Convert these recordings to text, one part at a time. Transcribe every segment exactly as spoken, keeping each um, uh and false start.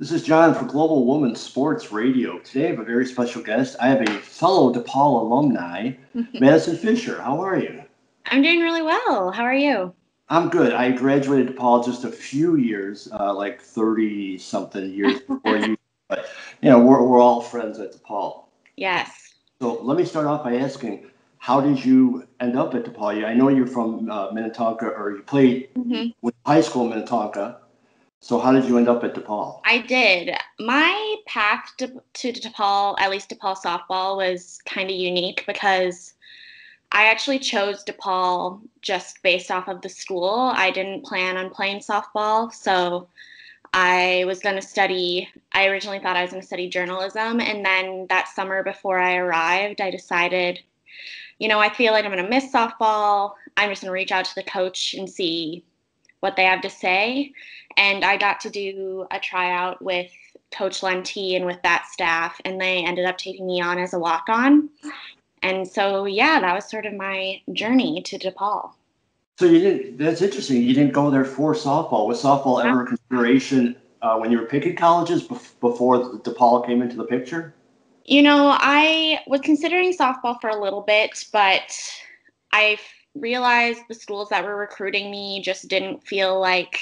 This is John for Global Women's Sports Radio. Today I have a very special guest. I have a fellow DePaul alumni, Madison Fisher. How are you? I'm doing really well. How are you? I'm good. I graduated DePaul just a few years, uh, like thirty-something years before you. But, you know, we're, we're all friends at DePaul. Yes. So let me start off by asking, how did you end up at DePaul? I know you're from uh, Minnetonka, or you played mm-hmm. with high school in Minnetonka. So how did you end up at DePaul? I did. My path to, to DePaul, at least DePaul softball, was kind of unique because I actually chose DePaul just based off of the school. I didn't plan on playing softball, so I was going to study. I originally thought I was going to study journalism, and then that summer before I arrived, I decided, you know, I feel like I'm going to miss softball. I'm just going to reach out to the coach and see what they have to say. And I got to do a tryout with Coach Lenti and with that staff, and they ended up taking me on as a walk-on. And so, yeah, that was sort of my journey to DePaul. So you didn't, that's interesting. You didn't go there for softball. Was softball ever a consideration uh, when you were picking colleges bef- before DePaul came into the picture? You know, I was considering softball for a little bit, but I realized the schools that were recruiting me just didn't feel like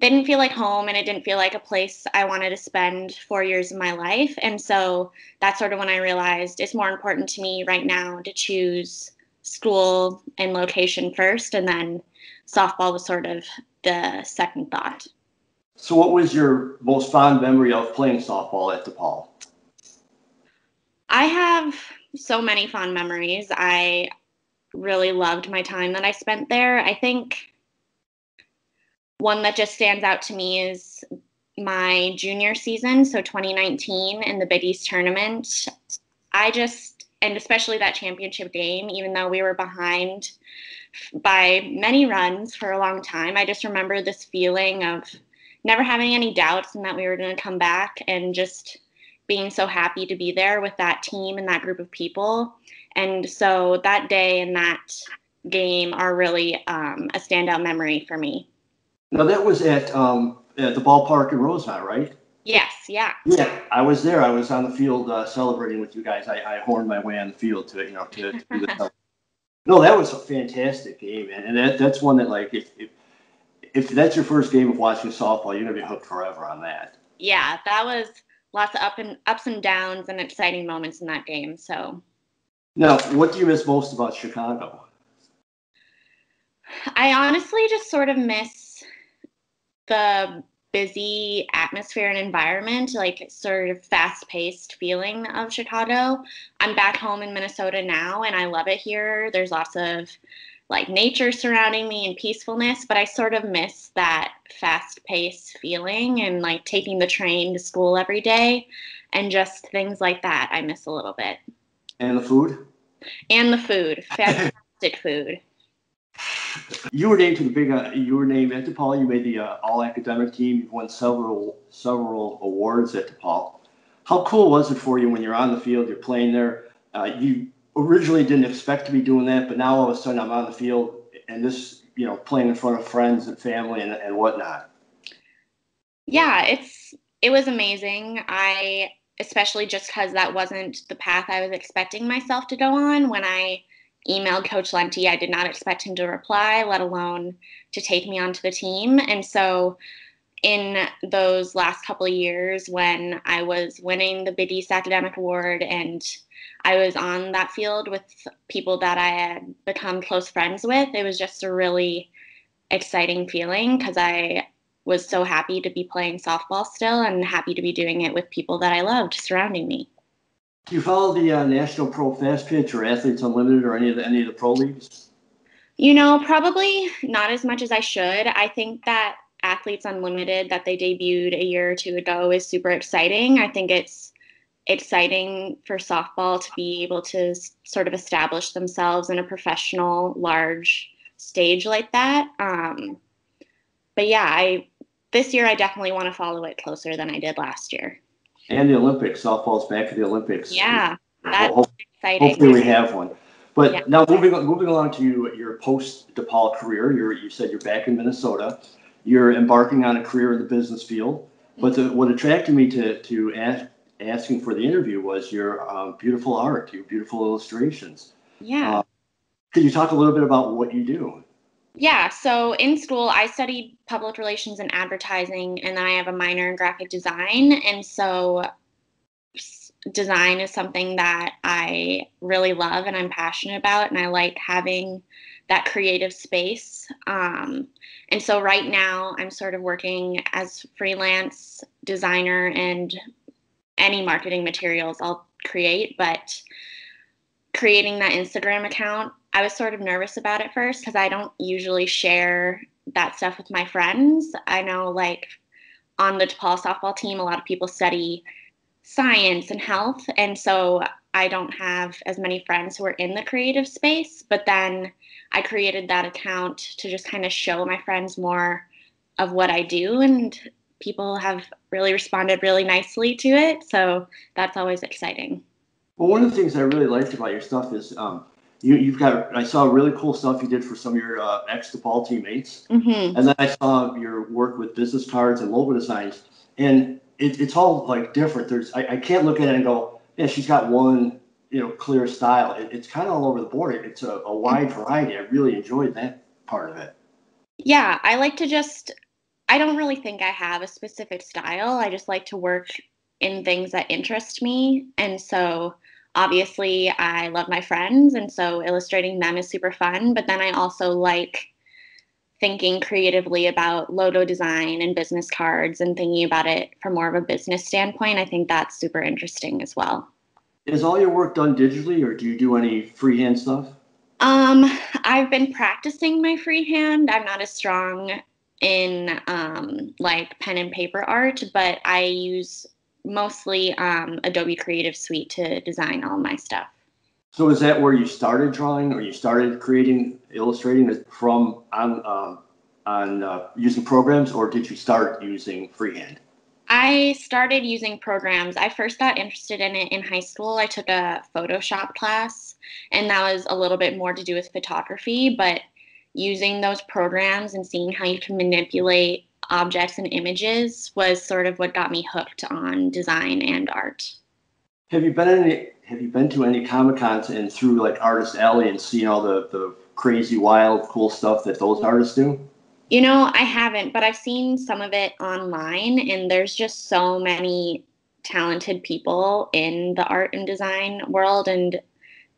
didn't feel like home, and it didn't feel like a place I wanted to spend four years of my life. And so that's sort of when I realized it's more important to me right now to choose school and location first, and then softball was sort of the second thought. So what was your most fond memory of playing softball at DePaul? I have so many fond memories. I really loved my time that I spent there. I think one that just stands out to me is my junior season, so twenty nineteen in the Big East tournament. I just, and especially that championship game, even though we were behind by many runs for a long time, I just remember this feeling of never having any doubts and that we were going to come back, and just being so happy to be there with that team and that group of people. And so that day and that game are really um, a standout memory for me. Now, that was at um, at the ballpark in Rosemont, right? Yes, yeah. Yeah, I was there. I was on the field uh, celebrating with you guys. I, I horned my way on the field to, you know, to, to do the No, that was a fantastic game, man. And that, that's one that, like, if, if if that's your first game of watching softball, you're going to be hooked forever on that. Yeah, that was lots of up and ups and downs and exciting moments in that game, so. Now, what do you miss most about Chicago? I honestly just sort of miss the busy atmosphere and environment, like sort of fast-paced feeling of Chicago. I'm back home in Minnesota now, and I love it here. There's lots of like nature surrounding me and peacefulness, but I sort of miss that fast-paced feeling and like taking the train to school every day and just things like that I miss a little bit. And the food? And the food. Fantastic food. You were named to the big. Uh, you were named at DePaul. You made the uh, all-academic team. You've won several several awards at DePaul. How cool was it for you when you're on the field, you're playing there? Uh, you originally didn't expect to be doing that, but now all of a sudden I'm on the field and this, you know, playing in front of friends and family and, and whatnot. Yeah, it's it was amazing. I especially just because that wasn't the path I was expecting myself to go on when I emailed Coach Lenti. I did not expect him to reply, let alone to take me onto the team. And so in those last couple of years when I was winning the Big East Academic Award and I was on that field with people that I had become close friends with, it was just a really exciting feeling because I was so happy to be playing softball still and happy to be doing it with people that I loved surrounding me. Do you follow the uh, National Pro Fast Pitch or Athletes Unlimited or any of the any of the pro leagues? You know, probably not as much as I should. I think that Athletes Unlimited that they debuted a year or two ago is super exciting. I think it's exciting for softball to be able to sort of establish themselves in a professional, large stage like that. Um, but yeah, I this year I definitely want to follow it closer than I did last year. And the Olympics, softball's back at the Olympics. Yeah, that's Ho- exciting. Hopefully we have one. But yeah. Now moving on, moving along to you, your post-DePaul career, you're, you said you're back in Minnesota. You're embarking on a career in the business field. But the, what attracted me to to ask, asking for the interview was your uh, beautiful art, your beautiful illustrations. Yeah. Uh, could you talk a little bit about what you do? Yeah. So in school, I studied public relations and advertising, and then I have a minor in graphic design. And so design is something that I really love and I'm passionate about, and I like having that creative space. Um, and so right now I'm sort of working as freelance designer, and any marketing materials I'll create, but creating that Instagram account, I was sort of nervous about at first because I don't usually share that stuff with my friends. I know, like, on the DePaul softball team, a lot of people study science and health, and so I don't have as many friends who are in the creative space. But then I created that account to just kind of show my friends more of what I do, and people have really responded really nicely to it, so that's always exciting. Well, one of the things I really liked about your stuff is um, you, you've got, I saw really cool stuff you did for some of your uh, ex-DePaul teammates, mm-hmm. and then I saw your work with business cards and logo designs, and it, it's all, like, different. There's, I, I can't look at it and go, yeah, she's got one, you know, clear style. It, it's kind of all over the board. It's a, a wide variety. I really enjoyed that part of it. Yeah, I like to just, I don't really think I have a specific style. I just like to work in things that interest me. And so obviously I love my friends, and so illustrating them is super fun. But then I also like thinking creatively about logo design and business cards and thinking about it from more of a business standpoint. I think that's super interesting as well. Is all your work done digitally, or do you do any freehand stuff? Um, I've been practicing my freehand. I'm not as strong in um, like pen and paper art, but I use mostly um, Adobe Creative Suite to design all my stuff. So is that where you started drawing, or you started creating, illustrating from on uh, on uh, using programs, or did you start using freehand? I started using programs. I first got interested in it in high school. I took a Photoshop class, and that was a little bit more to do with photography, but using those programs and seeing how you can manipulate objects and images was sort of what got me hooked on design and art. Have you been in any, have you been to any Comic-Cons and through, like, Artist Alley and seen all the, the crazy, wild, cool stuff that those artists do? You know, I haven't, but I've seen some of it online, and there's just so many talented people in the art and design world, and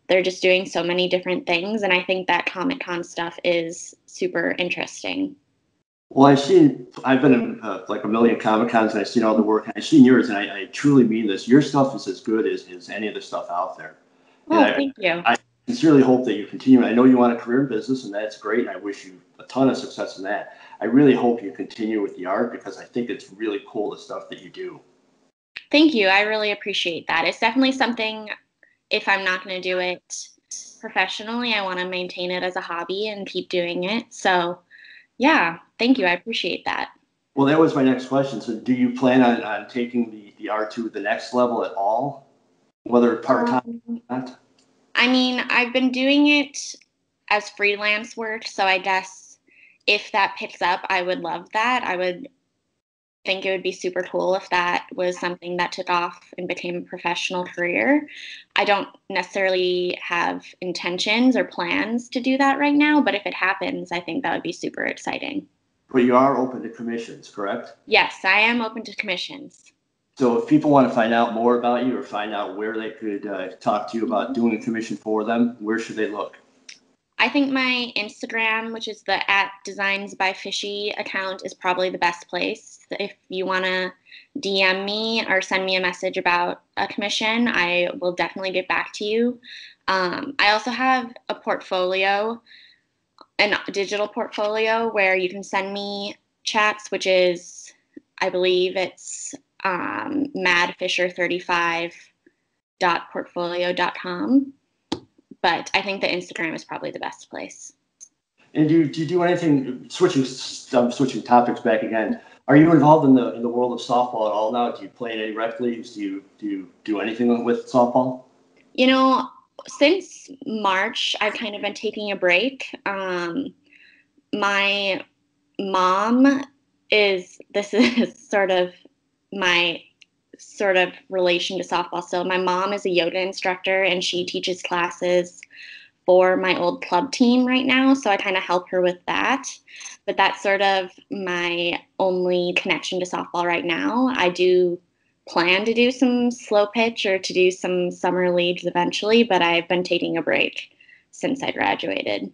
they're just doing so many different things, and I think that Comic-Con stuff is super interesting. Well, I've seen, I've been to uh, like a million Comic-Cons, and I've seen all the work, and I've seen yours, and I, I truly mean this. Your stuff is as good as, as any of the stuff out there. Oh, and I, thank you. I sincerely hope that you continue. I know you want a career in business, and that's great, and I wish you a ton of success in that. I really hope you continue with the art, because I think it's really cool, the stuff that you do. Thank you. I really appreciate that. It's definitely something, if I'm not going to do it professionally, I want to maintain it as a hobby and keep doing it. So, yeah, thank you. I appreciate that. Well, that was my next question. So do you plan on, on taking the, the art to the next level at all, whether part-time um, or not? I mean, I've been doing it as freelance work, so I guess if that picks up, I would love that. I would think it would be super cool if that was something that took off and became a professional career. I don't necessarily have intentions or plans to do that right now, but if it happens, I think that would be super exciting. But you are open to commissions, correct? Yes, I am open to commissions. So if people want to find out more about you or find out where they could uh, talk to you about doing a commission for them, where should they look? I think my Instagram, which is the at designsbyfishy account, is probably the best place. If you want to D M me or send me a message about a commission, I will definitely get back to you. Um, I also have a portfolio, a digital portfolio, where you can send me chats, which is, I believe it's um, mad fisher thirty-five dot portfolio dot com. But I think that Instagram is probably the best place. And do you, do you do anything, switching um, switching topics back again, are you involved in the in the world of softball at all now? Do you play in any rec leagues? Do you, do you do anything with softball? You know, since March, I've kind of been taking a break. Um, my mom is, this is sort of my sort of relation to softball. So my mom is a yoga instructor, and she teaches classes for my old club team right now, so I kind of help her with that. But that's sort of my only connection to softball right now. I do plan to do some slow pitch or to do some summer leagues eventually, but I've been taking a break since I graduated.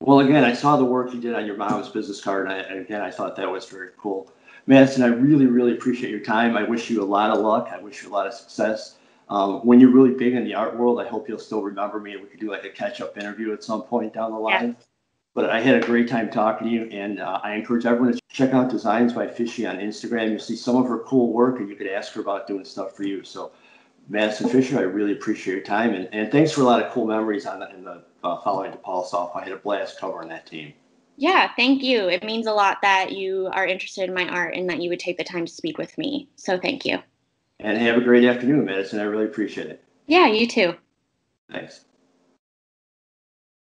Well, again, I saw the work you did on your mom's business card, and, I, and again, I thought that was very cool. Madison, I really, really appreciate your time. I wish you a lot of luck. I wish you a lot of success. Um, when you're really big in the art world, I hope you'll still remember me. We could do like a catch-up interview at some point down the line. Yeah. But I had a great time talking to you, and uh, I encourage everyone to check out Designs by Fishy on Instagram. You'll see some of her cool work, and you could ask her about doing stuff for you. So, Madison Fisher, I really appreciate your time, and, and thanks for a lot of cool memories on the, in the uh, following DePaul softball. I had a blast covering that team. Yeah, thank you. It means a lot that you are interested in my art and that you would take the time to speak with me. So thank you. And have a great afternoon, Madison. I really appreciate it. Yeah, you too. Thanks.